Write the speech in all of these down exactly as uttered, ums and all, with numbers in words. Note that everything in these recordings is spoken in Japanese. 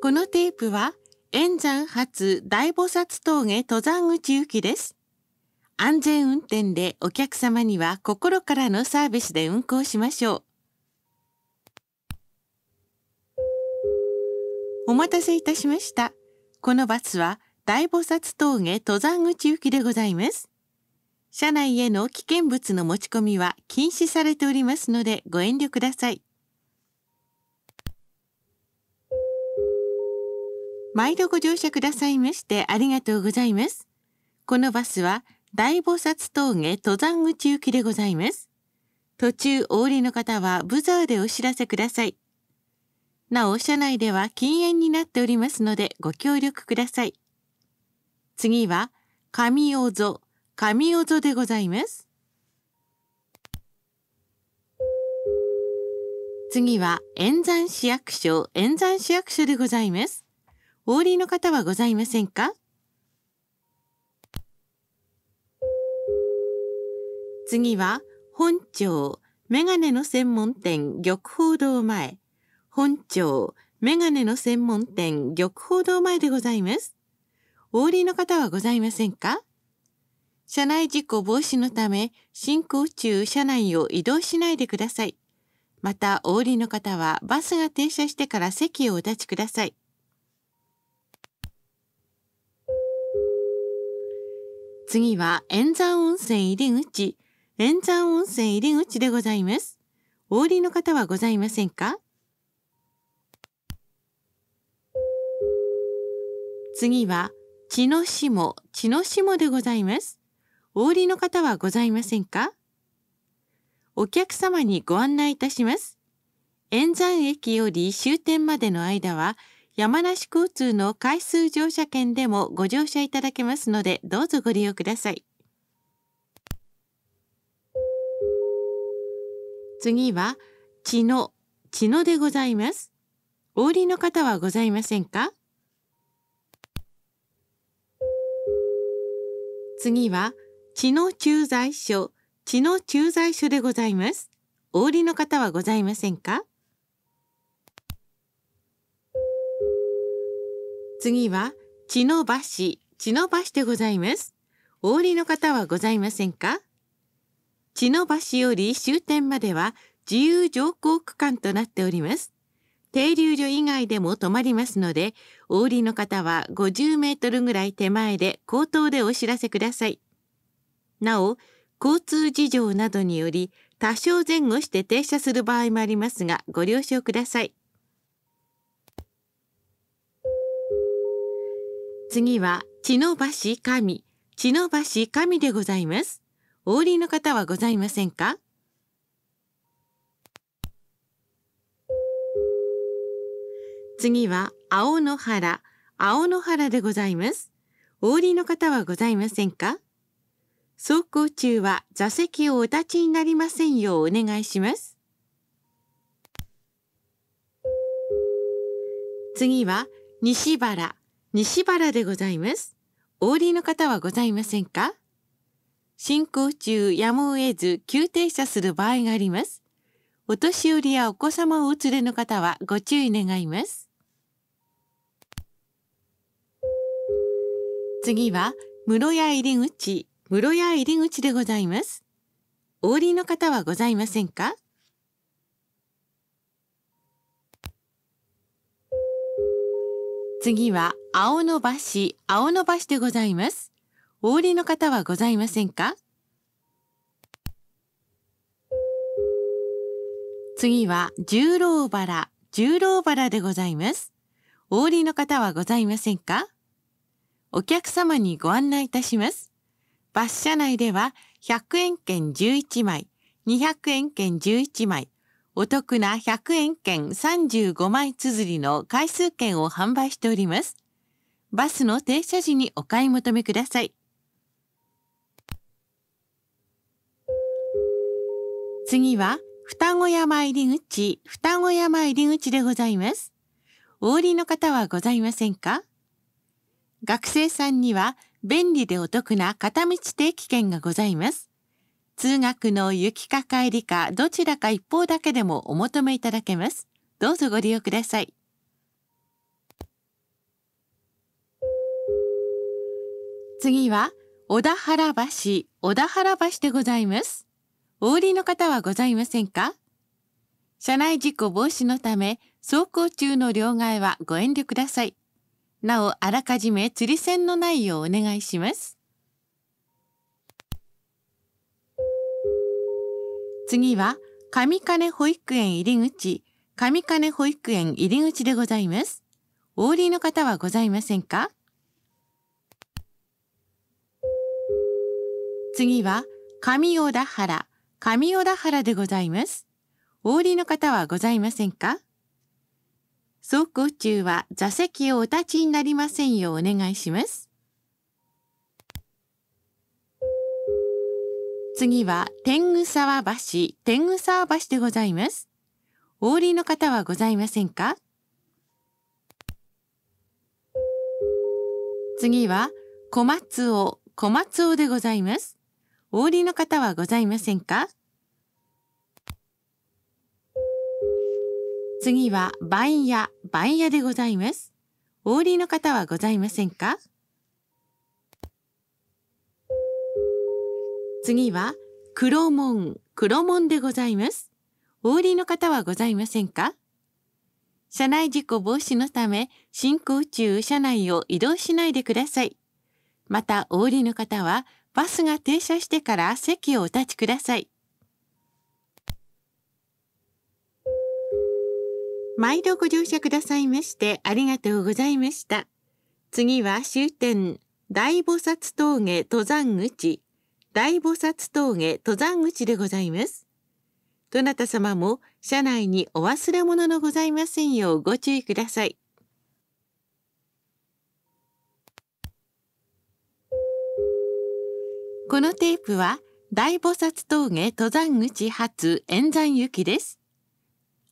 このテープは円山発大菩薩峠登山口行きです。安全運転でお客様には心からのサービスで運行しましょう。お待たせいたしました。このバスは大菩薩峠登山口行きでございます。車内への危険物の持ち込みは禁止されておりますのでご遠慮ください。毎度ご乗車くださいましてありがとうございます。このバスは大菩薩峠登山口行きでございます。途中お降りの方はブザーでお知らせください。なお車内では禁煙になっておりますのでご協力ください。次は上尾曽、上尾曽でございます。次は円山市役所、円山市役所でございます。お降りの方はございませんか？次は本町メガネの専門店玉宝堂前、本町メガネの専門店玉宝堂前でございます。お降りの方はございませんか？車内事故防止のため進行中車内を移動しないでください。またお降りの方はバスが停車してから席をお立ちください。次は円山温泉入り口、円山温泉入り口でございます。お降りの方はございませんか？次は茅野下、茅野下でございます。お降りの方はございませんか？お客様にご案内いたします。円山駅より終点までの間は、山梨交通の回数乗車券でもご乗車いただけますのでどうぞご利用ください。次は茅野、茅野でございます。お降りの方はございませんか？次は茅野駐在所、茅野駐在所でございます。お降りの方はございませんか？次は茅野橋、茅野橋でございます。お降りの方はございませんか？茅野橋より終点までは自由乗降区間となっております。停留所以外でも止まりますので、お降りの方はごじゅうメートルぐらい手前で口頭でお知らせください。なお、交通事情などにより多少前後して停車する場合もありますが、ご了承ください。次は茅野橋上、茅野橋上でございます。お降りの方はございませんか？次は青野原、青野原でございます。お降りの方はございませんか？走行中は座席をお立ちになりませんようお願いします。次は西原。西原でございます。お降りの方はございませんか？進行中やむを得ず急停車する場合があります。お年寄りやお子様をお連れの方はご注意願います。次は室谷入口、室谷入口でございます。お降りの方はございませんか？次は青野橋、青野橋でございます。お降りの方はございませんか？次は十郎原、十郎原でございます。お降りの方はございませんか？お客様にご案内いたします。バス車内ではひゃくえんけんじゅういちまい、にひゃくえんけんじゅういちまい、お得なひゃくえんけんさんじゅうごまい綴りの回数券を販売しております。バスの停車時にお買い求めください。次は二子山入り口、二子山入り口でございます。お降りの方はございませんか？学生さんには便利でお得な片道定期券がございます。通学の行きか帰りかどちらか一方だけでもお求めいただけます。どうぞご利用ください。次は小田原橋、小田原橋でございます。お降りの方はございませんか？車内事故防止のため、走行中の両替はご遠慮ください。なお、あらかじめ釣り線のないようお願いします。次は、上金保育園入り口、上金保育園入り口でございます。お降りの方はございませんか？次は、上小田原、上小田原でございます。お降りの方はございませんか？走行中は座席をお立ちになりませんようお願いします。次は、天狗沢橋、天狗沢橋でございます。お降りの方はございませんか？次は、小松尾、小松尾でございます。お降りの方はございませんか？次は、番屋、番屋でございます。お降りの方はございませんか？次は、黒門、黒門でございます。お降りの方はございませんか？車内事故防止のため、進行中、車内を移動しないでください。また、お降りの方は、バスが停車してから席をお立ちください。毎度ご乗車くださいまして、ありがとうございました。次は終点、大菩薩峠登山口、大菩薩峠登山口でございます。どなた様も、車内にお忘れ物のございませんようご注意ください。このテープは大菩薩峠登山口発円山行きです。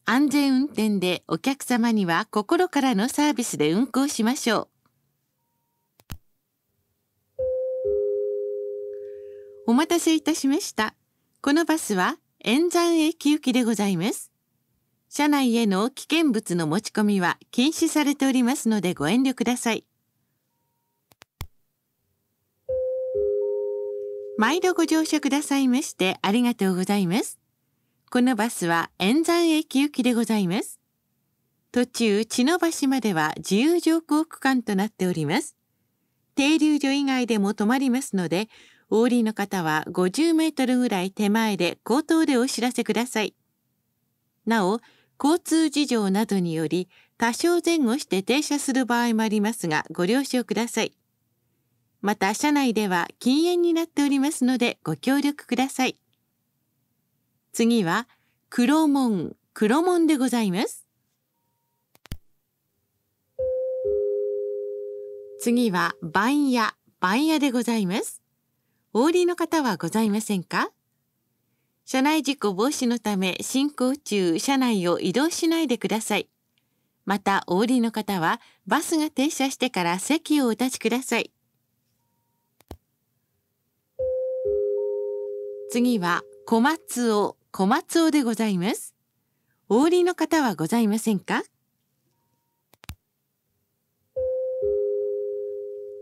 安全運転でお客様には心からのサービスで運行しましょう。お待たせいたしました。このバスは円山駅行きでございます。車内への危険物の持ち込みは禁止されておりますのでご遠慮ください。毎度ご乗車くださいましてありがとうございます。このバスは円山駅行きでございます。途中、茅野橋までは自由乗降区間となっております。停留所以外でも止まりますので、お降りの方はごじゅうメートルぐらい手前で口頭でお知らせください。なお、交通事情などにより多少前後して停車する場合もありますが、ご了承ください。また、車内では禁煙になっておりますのでご協力ください。次は、黒門、黒門でございます。次は、番屋、番屋でございます。お降りの方はございませんか？車内事故防止のため、進行中、車内を移動しないでください。また、お降りの方は、バスが停車してから席をお立ちください。次は、小松尾、小松尾でございます。お降りの方はございませんか？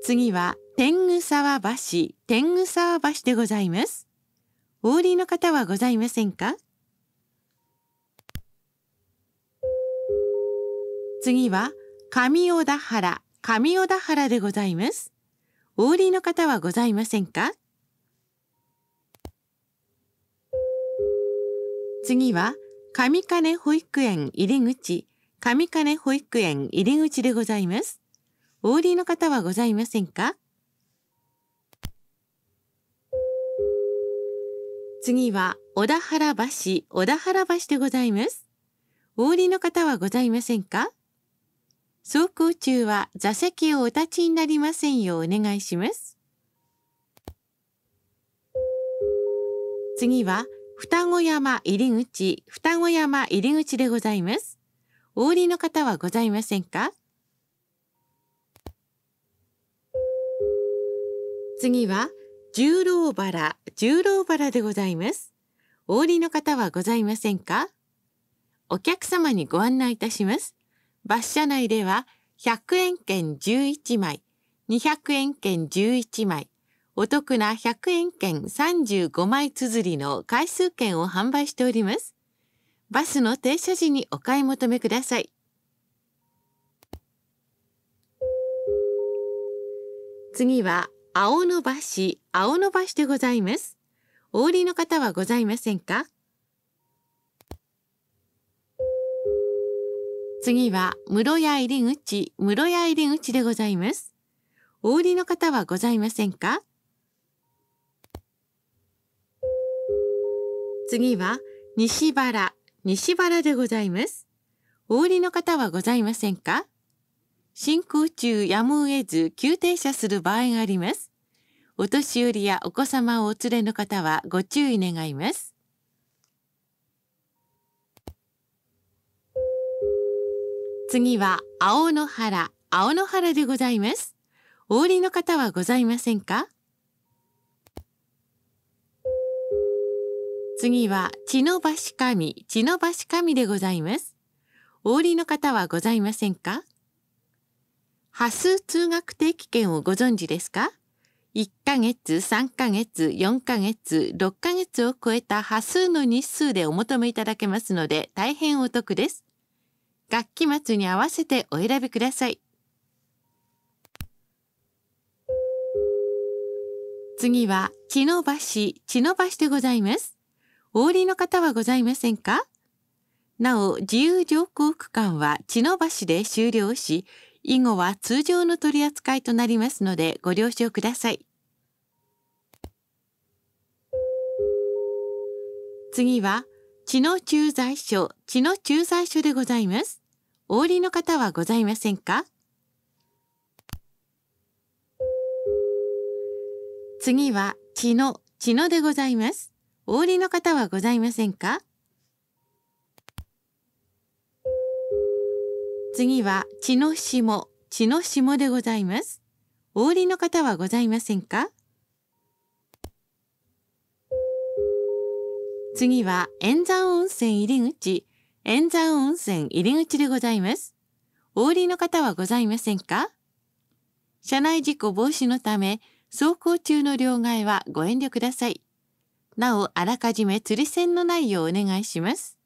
次は、天狗沢橋、天狗沢橋でございます。お降りの方はございませんか？次は、上小田原、上小田原でございます。お降りの方はございませんか？次は、上金保育園入り口、上金保育園入り口でございます。お降りの方はございませんか？次は、小田原橋、小田原橋でございます。お降りの方はございませんか？走行中は座席をお立ちになりませんようお願いします。次は、双子山入り口、双子山入り口でございます。お降りの方はございませんか？次は、十郎原、十郎原でございます。お降りの方はございませんか？お客様にご案内いたします。バス車内では、ひゃくえん券じゅういちまい、にひゃくえん券じゅういちまい、お得なひゃくえん券さんじゅうごまい綴りの回数券を販売しております。バスの停車時にお買い求めください。次は青の橋、青の橋でございます。お降りの方はございませんか？次は室谷入口、室谷入口でございます。お降りの方はございませんか？次は西原、西原でございます。お降りの方はございませんか？進行中やむを得ず急停車する場合があります。お年寄りやお子様をお連れの方はご注意願います。次は青の原、青の原でございます。お降りの方はございませんか？次は千の橋上、千の橋上でございます。お降りの方はございませんか？波数通学定期券をご存知ですか？いっかげつ、さんかげつ、よんかげつ、ろっかげつを超えた波数の日数でお求めいただけますので大変お得です。学期末に合わせてお選びください。次は千の橋、千の橋でございます。お降りの方はございませんか？なお、自由乗降区間は千の橋で終了し、以後は通常の取り扱いとなりますのでご了承ください。次は千の駐在所、千の駐在所でございます。お降りの方はございませんか？次は千の、千のでございます。お降りの方はございませんか？次は千の下、千の下でございます。お降りの方はございませんか？次は塩山温泉入り口、塩山温泉入り口でございます。お降りの方はございませんか？車内事故防止のため、走行中の両替はご遠慮ください。なお、あらかじめ釣り線のないようお願いします。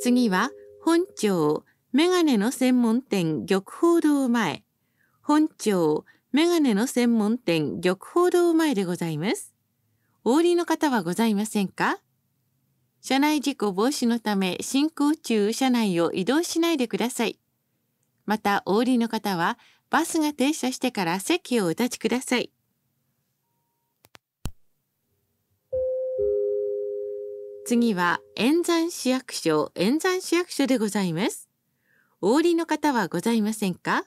次は本町メガネの専門店玉宝堂前、本町メガネの専門店玉宝堂前でございます。お降りの方はございませんか？車内事故防止のため進行中車内を移動しないでください。またお降りの方はバスが停車してから席をお立ちください。次は塩山市役所、塩山市役所でございます。お降りの方はございませんか？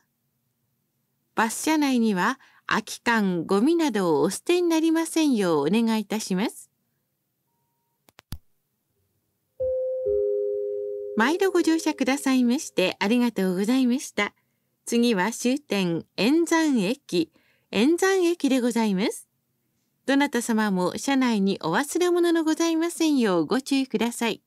バス車内には空き缶、ゴミなどをお捨てになりませんようお願いいたします。毎度ご乗車くださいましてありがとうございました。次は終点、塩山駅、塩山駅でございます。どなた様も車内にお忘れ物のございませんようご注意ください。